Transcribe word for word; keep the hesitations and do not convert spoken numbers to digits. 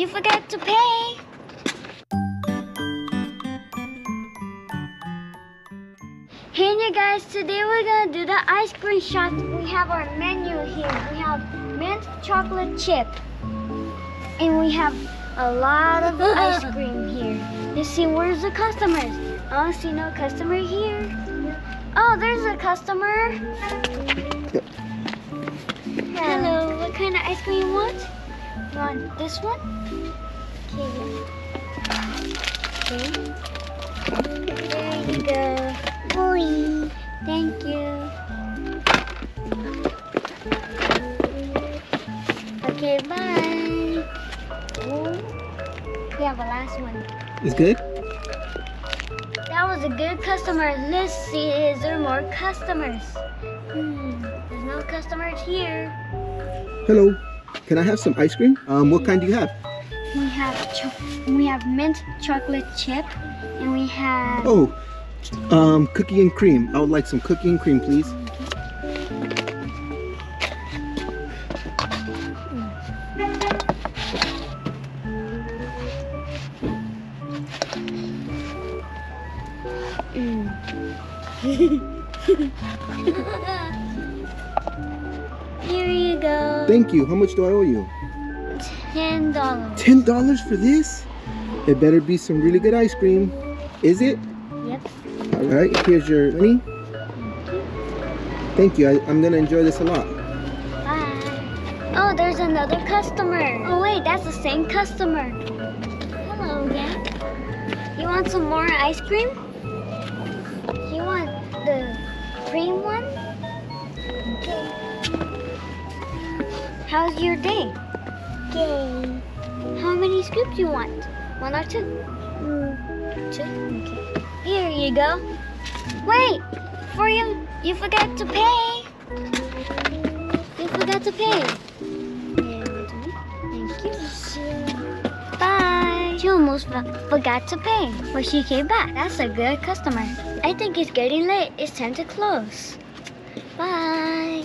You forgot to pay. Hey you guys, today we're gonna do the ice cream shot. We have our menu here. We have mint chocolate chip. And we have a lot of ice cream here. You see, where's the customers? I don't see no customer here. Oh, there's a customer. Yep. Hello, what kind of ice cream you want? You want this one? Okay, yeah. Okay. There you go. Boy, thank you. Okay, bye. We have a last one. It's good? That was a good customer. Let's see, is there more customers? Hmm, there's no customers here. Hello, can I have some ice cream? Um, what kind do you have? We have cho we have mint chocolate chip, and we have oh, um, cookie and cream. I would like some cookie and cream, please. Here you go. Thank you. How much do I owe you? Ten dollars. Ten dollars for this? It better be some really good ice cream. Is it? Yep. All right. Here's your money. Thank you. Thank you. I, I'm gonna enjoy this a lot. Bye. Oh, there's another customer. Oh wait, that's the same customer. Hello again. You want some more ice cream? You want the cream one? Okay. How's your day? Okay. How many scoops do you want? One or two? Mm. Two? Okay. Here you go. Wait! For you, you forgot to pay! You forgot to pay. Thank you. Bye! She almost forgot to pay, but she came back. That's a good customer. I think it's getting late. It's time to close. Bye.